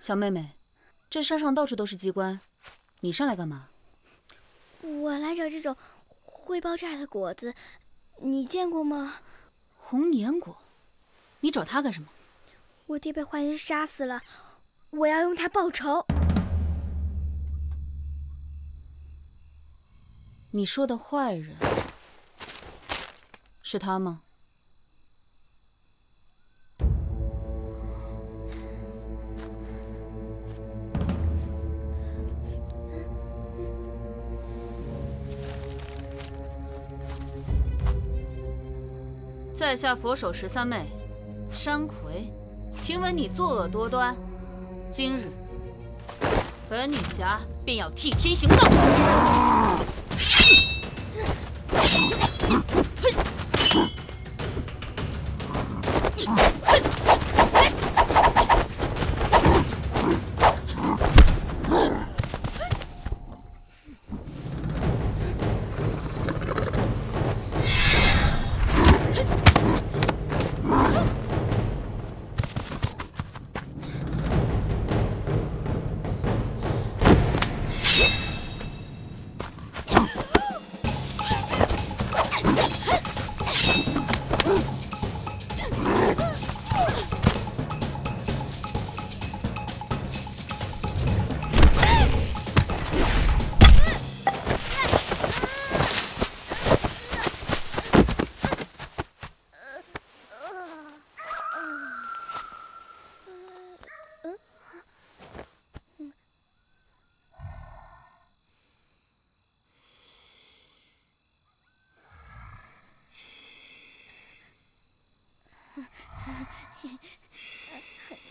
小妹妹，这山上到处都是机关，你上来干嘛？我来找这种会爆炸的果子，你见过吗？红眼果，你找它干什么？我爹被坏人杀死了，我要用它报仇。你说的坏人是他吗？ 在下佛手13妹，山葵，听闻你作恶多端，今日本女侠便要替天行道。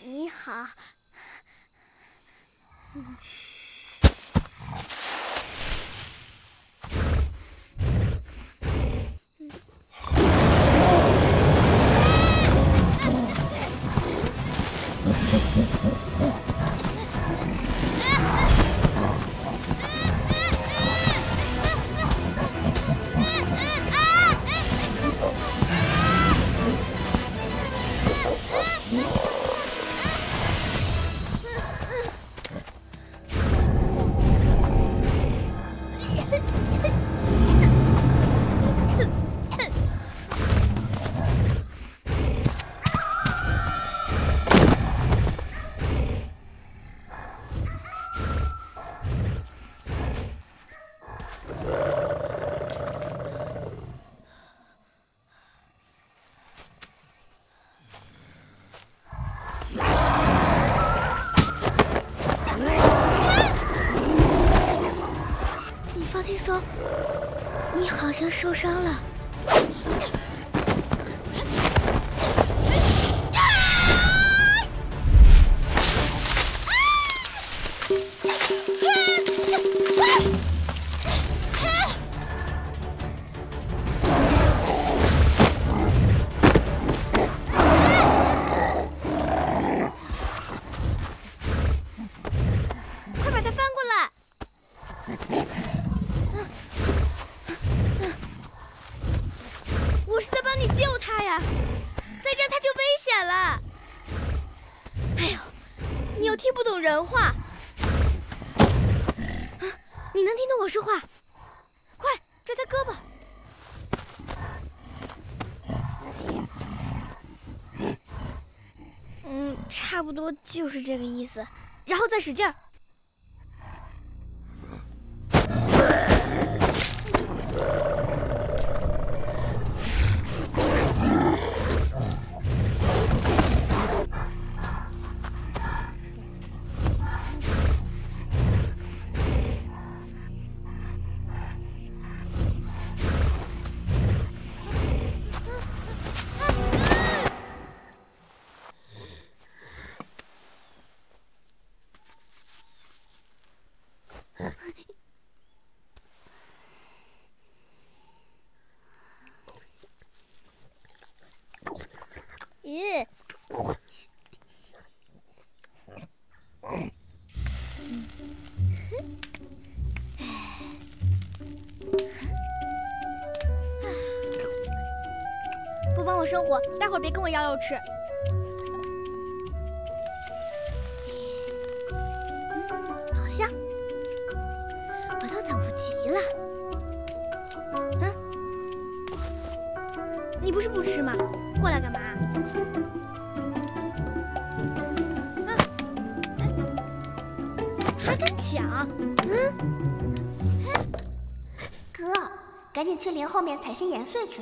你好，你好像受伤了。 我是在帮你救他呀！再这样他就危险了。哎呦，你又听不懂人话。啊，你能听懂我说话？快抓他胳膊！ 差不多就是这个意思，然后再使劲儿。不帮我生火，待会儿别跟我要肉吃。好香，我都等不及了。嗯，你不是不吃吗？过来干嘛？ 还敢抢？哥，赶紧去林后面采些盐碎去。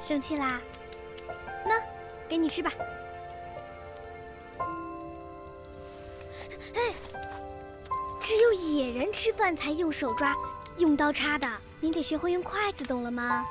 生气啦？那，给你吃吧。哎，只有野人吃饭才用手抓、用刀叉的，你得学会用筷子，懂了吗？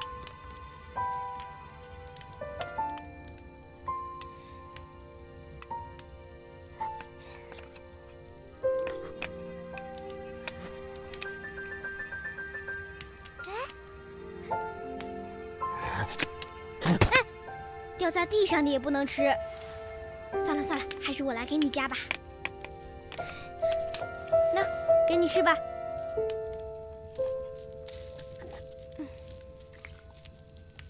掉在地上的也不能吃。算了算了，还是我来给你夹吧。那，给你吃吧。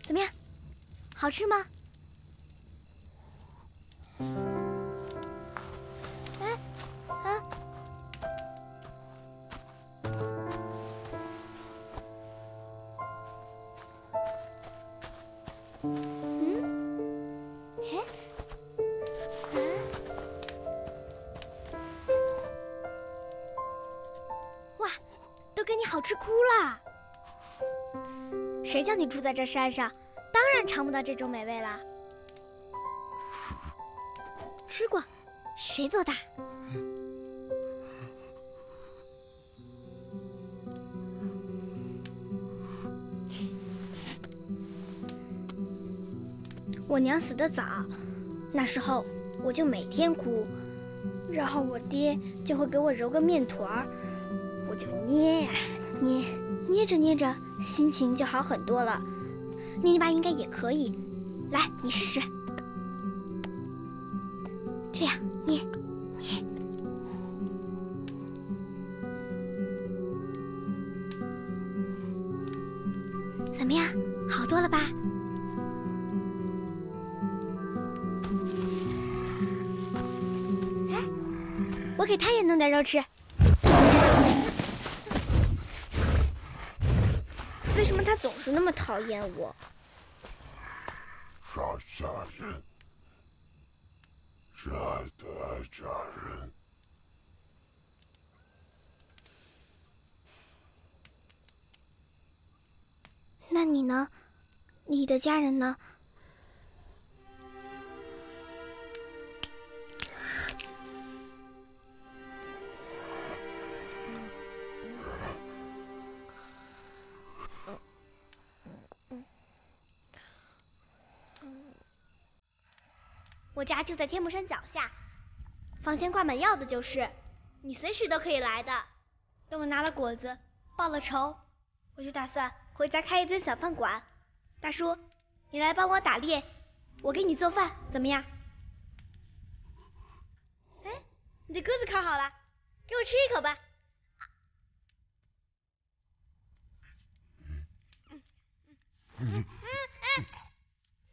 怎么样？好吃吗？哎，啊！嗯。 哇，都给你好吃哭了！谁叫你住在这山上，当然尝不到这种美味啦。吃过，谁做的？我娘死得早，那时候我就每天哭，然后我爹就会给我揉个面团儿，我就捏呀捏，捏着捏着心情就好很多了。捏泥巴应该也可以，来你试试，这样捏捏。 我给他也弄点肉吃。为什么他总是那么讨厌我？傻家人，真爱的爱家人。那你呢？你的家人呢？ 我家就在天目山脚下，房前挂满药的就是，你随时都可以来的。等我拿了果子，报了仇，我就打算回家开一间小饭馆。大叔，你来帮我打猎，我给你做饭，怎么样？哎，你的鸽子烤好了，给我吃一口吧。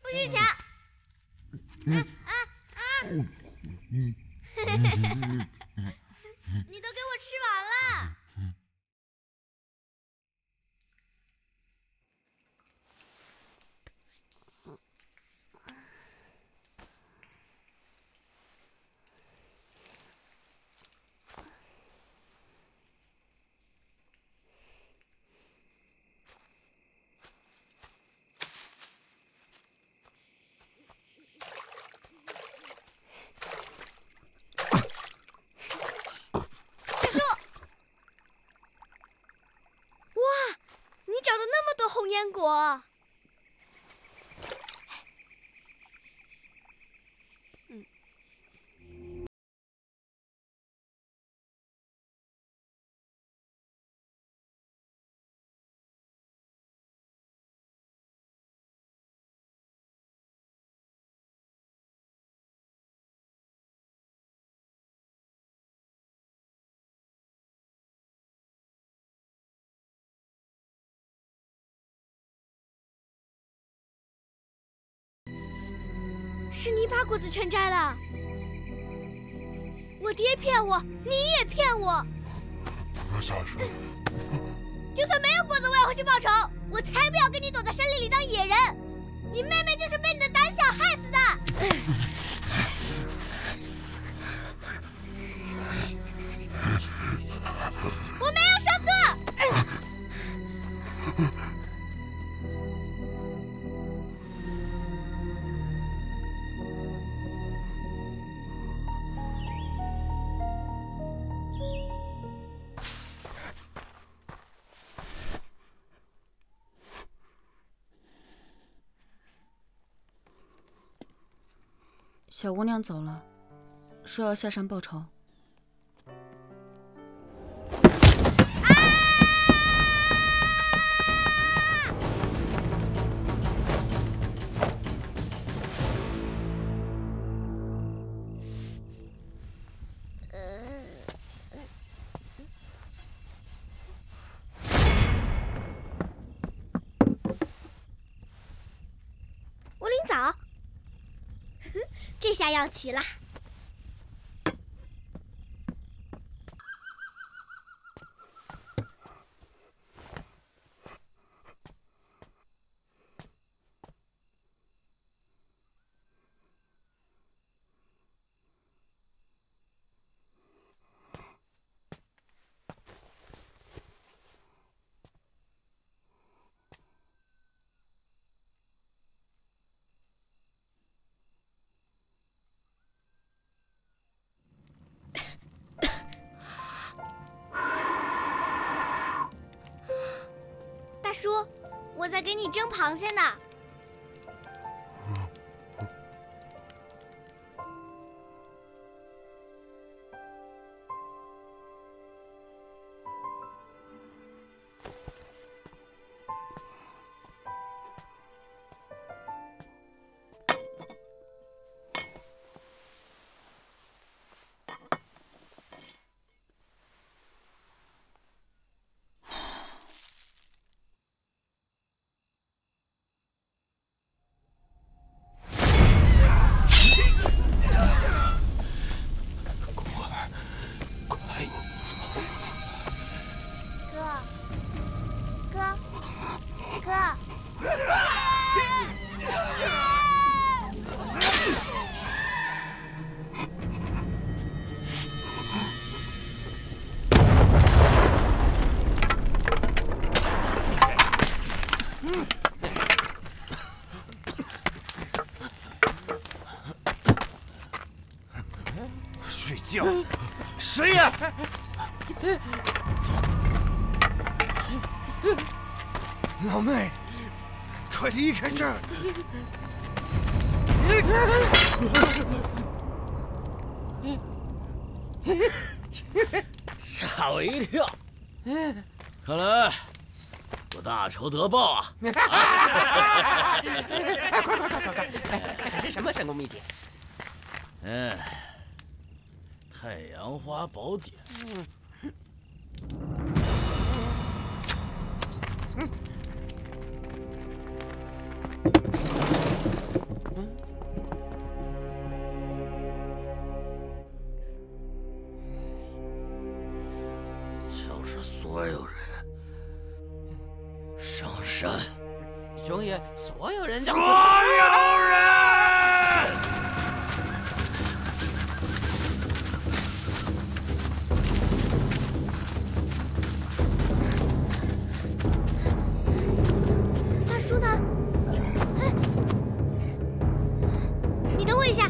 不许抢！你都给我吃完了。 红烟果，是你把果子全摘了，我爹骗我，你也骗我。瞎说！就算没有果子，我也会去报仇。我才不要跟你躲在山林里当野人！你妹妹就是被你的胆小害死的。我没有说错。小姑娘走了，说要下山报仇。啊！我领枣。 这下要齐了。叔，我在给你蒸螃蟹呢。谁呀？老妹，快离开这儿！吓我一跳！看来我大仇得报啊！哎，快！看看是什么神功秘籍？嗯。 太阳花宝典。所有人上山。熊爷，所有人，所有人！大叔呢？哎，你等我一下。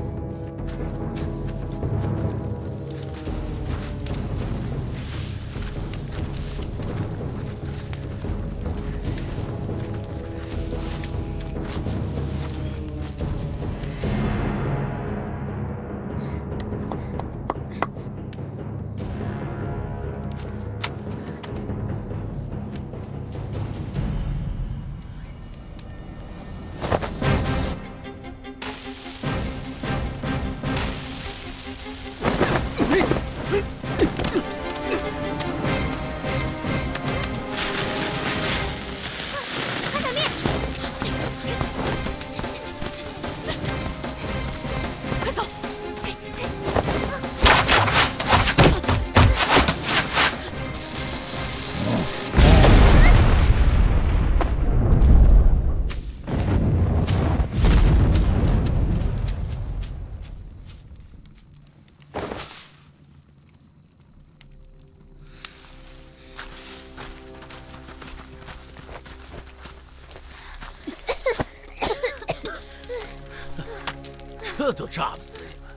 都炸不死你们！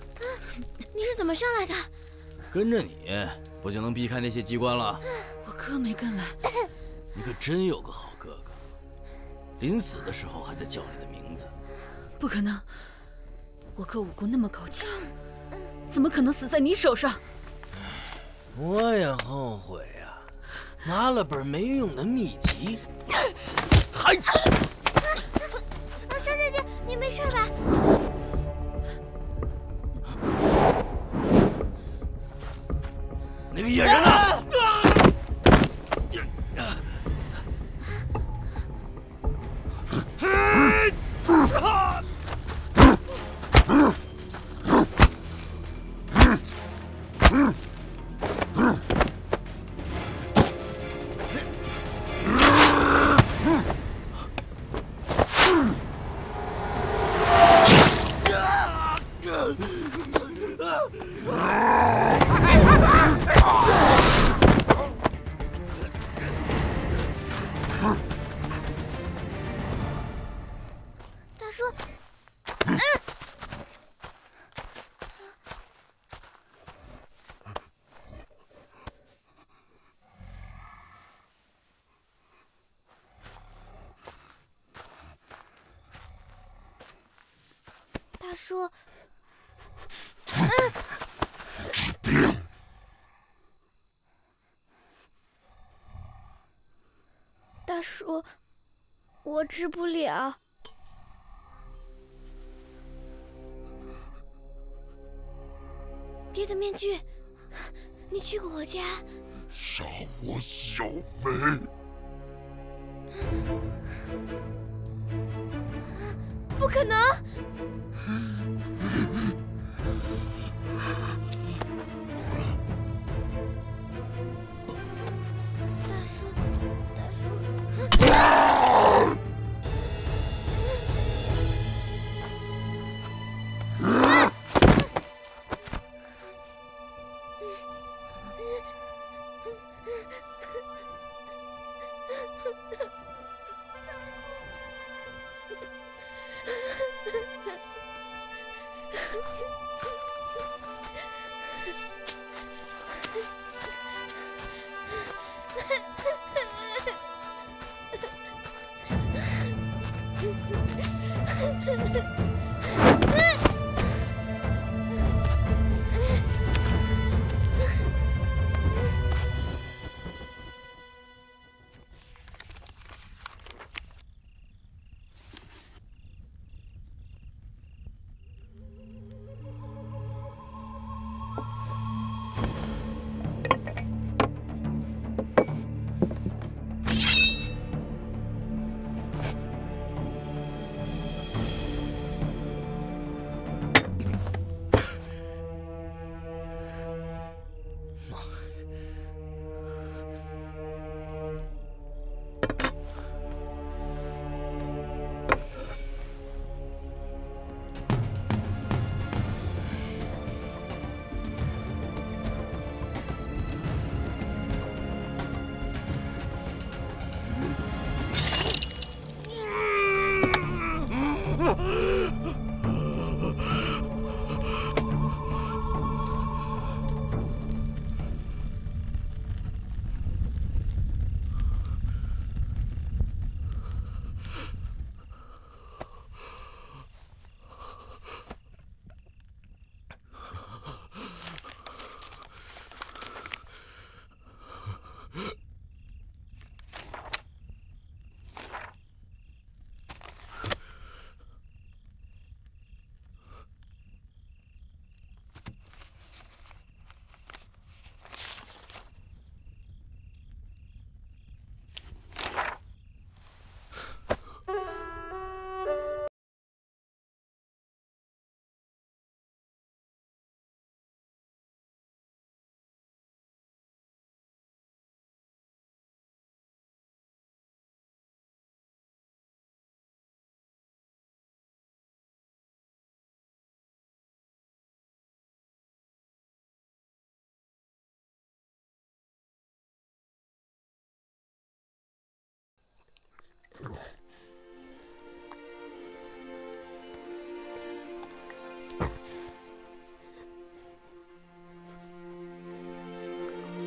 你是怎么上来的？跟着你不就能避开那些机关了？我哥没跟来，你可真有个好哥哥，临死的时候还在叫你的名字。不可能，我哥武功那么高强，怎么可能死在你手上？我也后悔呀，拿了本没用的秘籍，还……张姐姐，你没事吧？ 那个野人呢？说，大叔，我治不了。爹的面具，你去过我家？杀我小梅！不可能！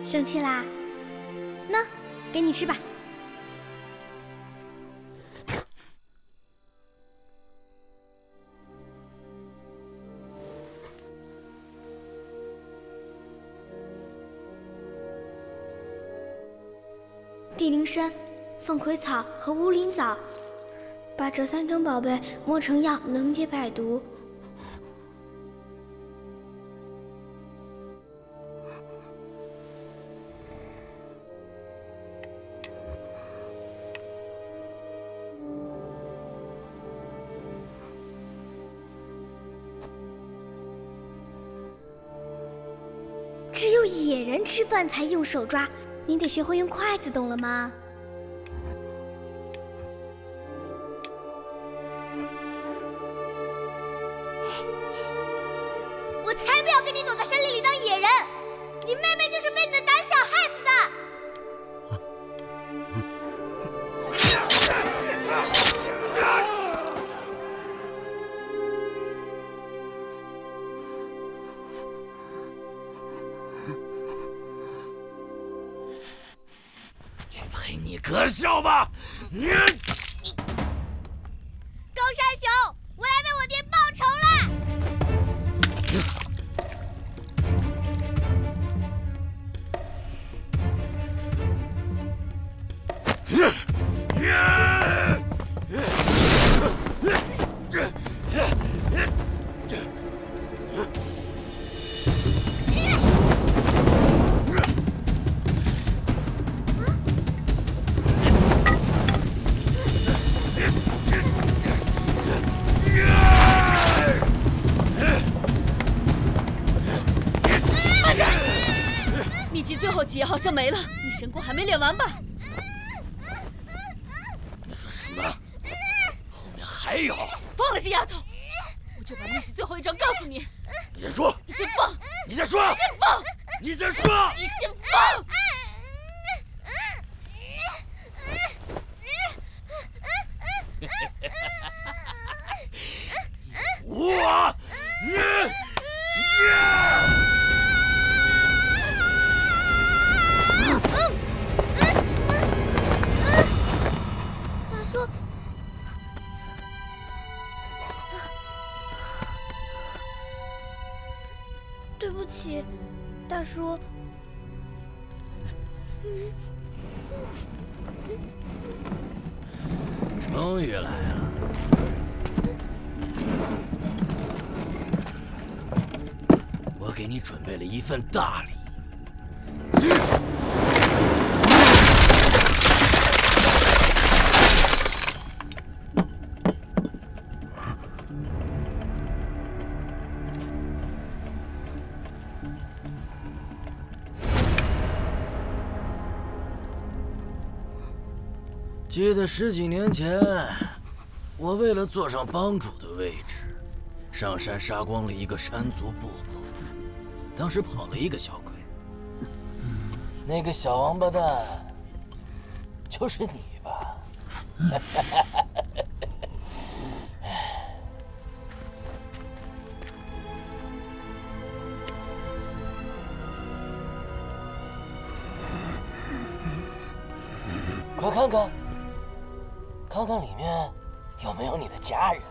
生气啦？那，给你吃吧。地灵参、凤葵草和乌林藻，把这三种宝贝磨成药，能解百毒。 只有野人吃饭才用手抓，你得学会用筷子，懂了吗？我才不要跟你躲在山林里当野人！你妹妹就是被你的胆小害死的。 可笑吧！高山熊，我来为我爹报仇了！ 姐好像没了，你神功还没练完吧？你说什么？后面还有？放了这丫头，我就把秘籍最后一章告诉你。你先说。你先放。你先说。你先说。你先放。 对不起，大叔。终于来了。我给你准备了一份大礼。 记得十几年前，我为了坐上帮主的位置，上山杀光了一个山族部落。当时跑了一个小鬼，那个小王八蛋就是你吧？快看看！ 看看里面有没有你的家人。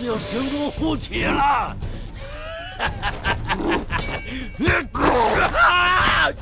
子有神功护体了！哈哈哈哈哈！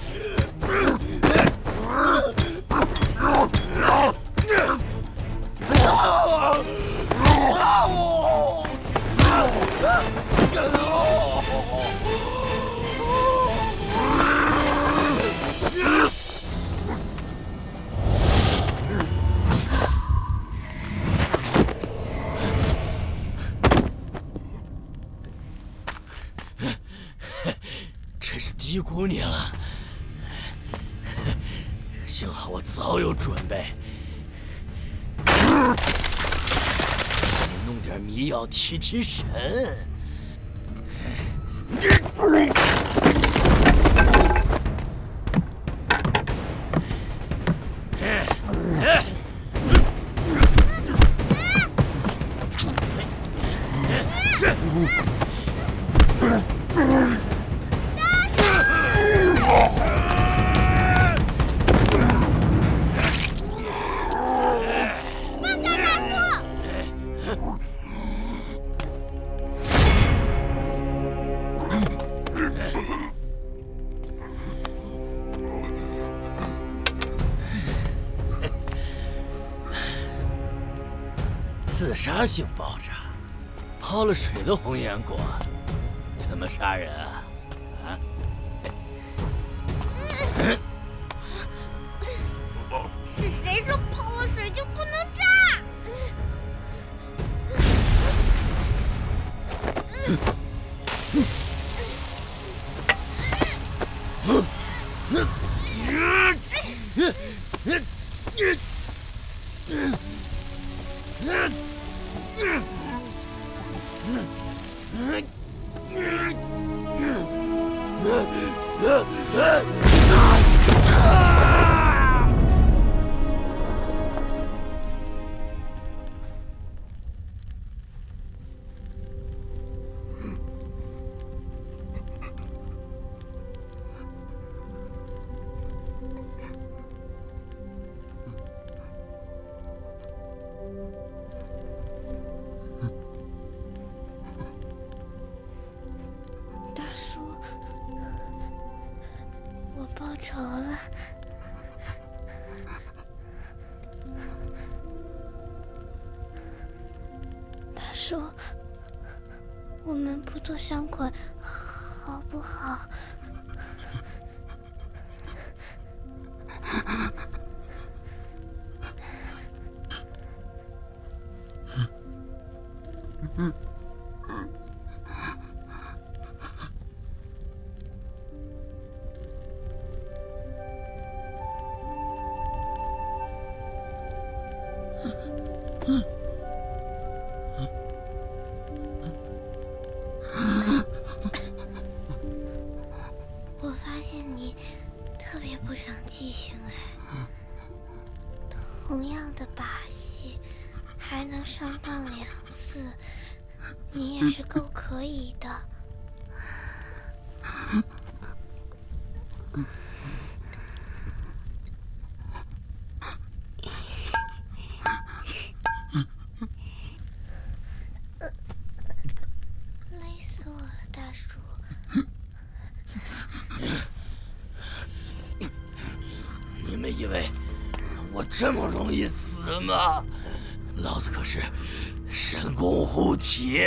真是低估你了。幸好我早有准备。 弄点迷药提提神。自杀性爆炸，泡了水的红颜果，怎么杀人啊？是谁说泡了水就不能炸？好了，大叔，我们不做伤鬼，好不好？我发现你特别不长记性哎，同样的把戏还能上当2次，你也是够可以的。以为我这么容易死吗？老子可是神功护体。